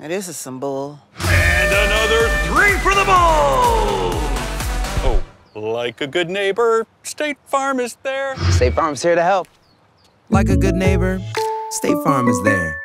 Now this is some bull. And another three for the bull! Oh, like a good neighbor, State Farm is there. State Farm's here to help. Like a good neighbor, State Farm is there.